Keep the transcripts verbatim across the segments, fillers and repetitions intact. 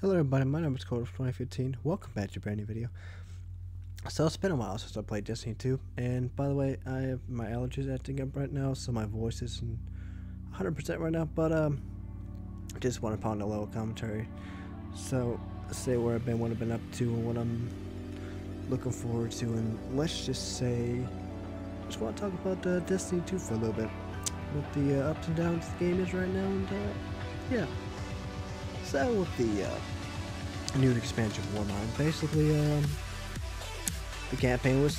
Hello everybody, my name is ColeWorld twenty fifteen. Welcome back to a brand new video. So it's been a while since I played Destiny two, and by the way, I have my allergies acting up right now, so my voice isn't one hundred percent right now, but um, just want to pound a little commentary. So, say where I've been, what I've been up to, and what I'm looking forward to, and let's just say, just want to talk about uh, Destiny two for a little bit, what the uh, ups and downs the game is right now, and uh, yeah. So with the uh, new expansion of Warmind, basically um, the campaign was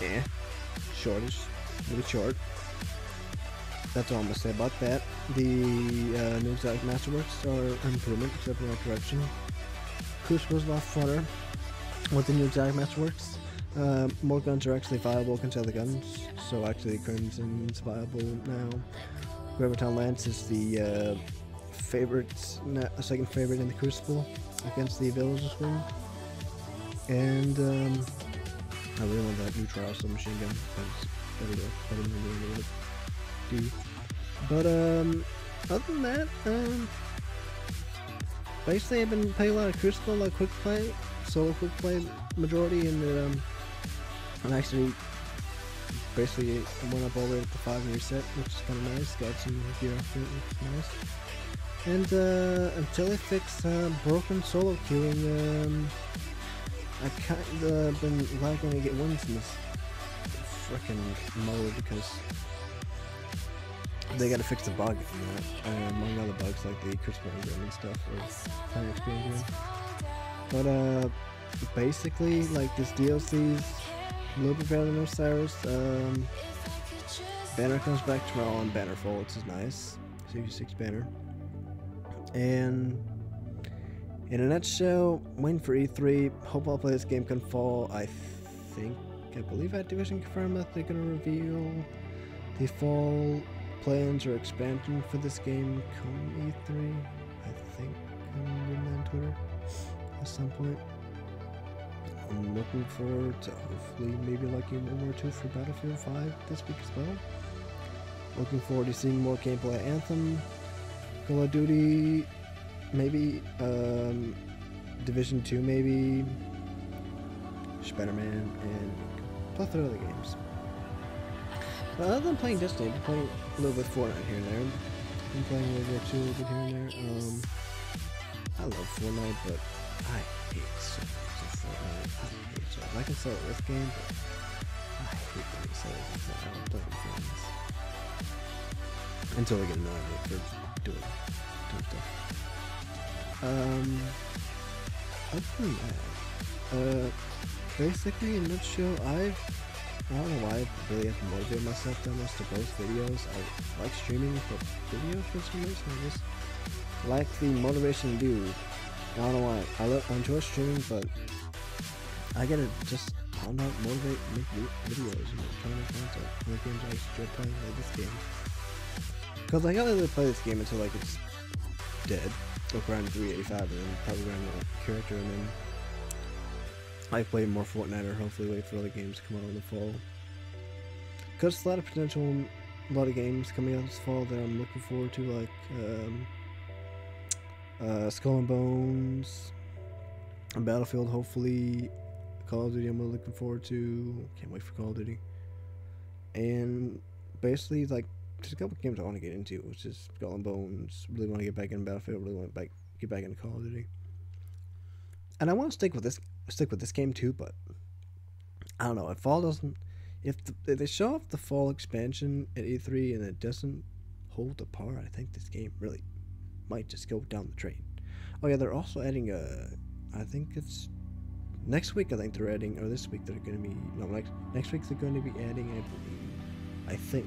eh, shortish, really short. That's all I'm gonna say about that. The uh, new exotic masterworks are improvement, except in the right direction. Crucible was a lot funner with the new exotic masterworks. Uh, more guns are actually viable compared to the guns, so actually Crimson is viable now. Graviton Lance is the uh, favorites, not a second favorite in the Crucible against the villages wing, and um, I really want that new Trials machine gun because it's better than the other. But um, other than that, um, basically I've been playing a lot of Crucible, a lot of quick play, solo quick play majority, and um, I'm actually basically went up all the way up to five and reset, which is kind of nice. Got some gear off it, which is nice. And uh, until they fix uh, broken solo queuing, um, I kinda uh, been liking to get wins in this frickin' mode because they gotta fix the bug, you know, uh, among other bugs like the Crucible game and stuff, or kind of experience. But uh, basically, like this D L C's a little bit better than Osiris. Um, banner comes back tomorrow on Bannerfall, which is nice. sixty-six banner. And in a nutshell, waiting for E three. Hope I'll play this game come fall. I think, I believe Activision confirmed that they're going to reveal the fall plans or expansion for this game come E three. I think I'm reading that on Twitter at some point. I'm looking forward to hopefully maybe liking one or two for Battlefield five this week as well. Looking forward to seeing more gameplay at Anthem, Call of Duty, maybe, um, Division two maybe, Spiderman, and a plethora of other games. But other than playing Destiny, I've been playing a little bit of Fortnite here and there. I've been playing a little bit too, a little bit here and there. Um, I love Fortnite, but I hate so much of Fortnite. I hate so much. I can sell it this game, but I hate that it sells it. I don't play games. Until I get annoyed with it. Doing dumb stuff. Um, other than that, uh, basically in a nutshell, I've, I don't know why I really have to motivate myself to almost to post videos. I like streaming, but videos for some reason, I just like the motivation to do. I don't know why. I, love, I enjoy streaming, but I gotta just, I don't know, motivate, make videos, you know, trying to find out games I enjoy playing, like this game. Because I gotta play this game until like it's dead, like around three eighty-five, and then probably around the character, and then I play more Fortnite or hopefully wait for other games to come out in the fall. Because there's a lot of potential, a lot of games coming out this fall that I'm looking forward to, like um, uh, Skull and Bones, and Battlefield hopefully, Call of Duty I'm really looking forward to, can't wait for Call of Duty, and basically like there's a couple games I want to get into, which is Skull and Bones. Really want to get back in Battlefield. Really want to back, get back into Call of Duty. And I want to stick with this, stick with this game too. But I don't know if fall doesn't, if, the, if they show off the fall expansion at E three and it doesn't hold the par, I think this game really might just go down the drain. Oh yeah, they're also adding a, I think it's next week. I think they're adding, or this week they're going to be no next next week they're going to be adding. I believe, I think.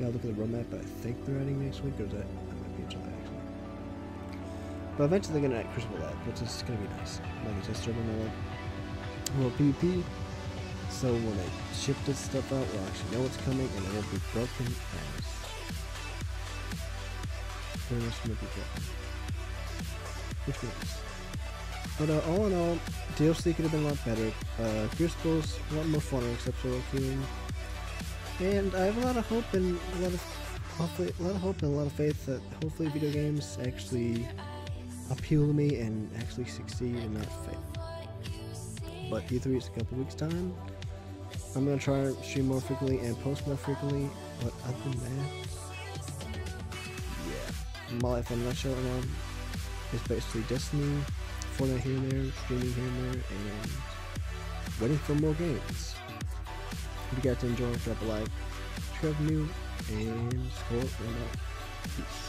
Yeah, I'll look at the roadmap, but I think they're adding next week, or is that, that might be in July actually. But eventually they're gonna add Crucible up, which is gonna be nice. Like I said, a little P V P, so when they ship this stuff out, we'll actually know what's coming, and it won't be broken as. Very much won't be broken. Which means. But uh, all in all, D L C could have been a lot better. Uh, Crucible's a lot more funner, except for queuing. And I have a lot of hope and a lot of hopefully a lot of hope and a lot of faith that hopefully video games actually appeal to me and actually succeed and not fail. But E three is a couple weeks time. I'm gonna try to stream more frequently and post more frequently, but other than that, yeah, my life on that show now is basically Destiny, Fortnite here and there, streaming here and there, and waiting for more games. If you guys enjoy, drop a like, subscribe new, and scroll right now. Peace.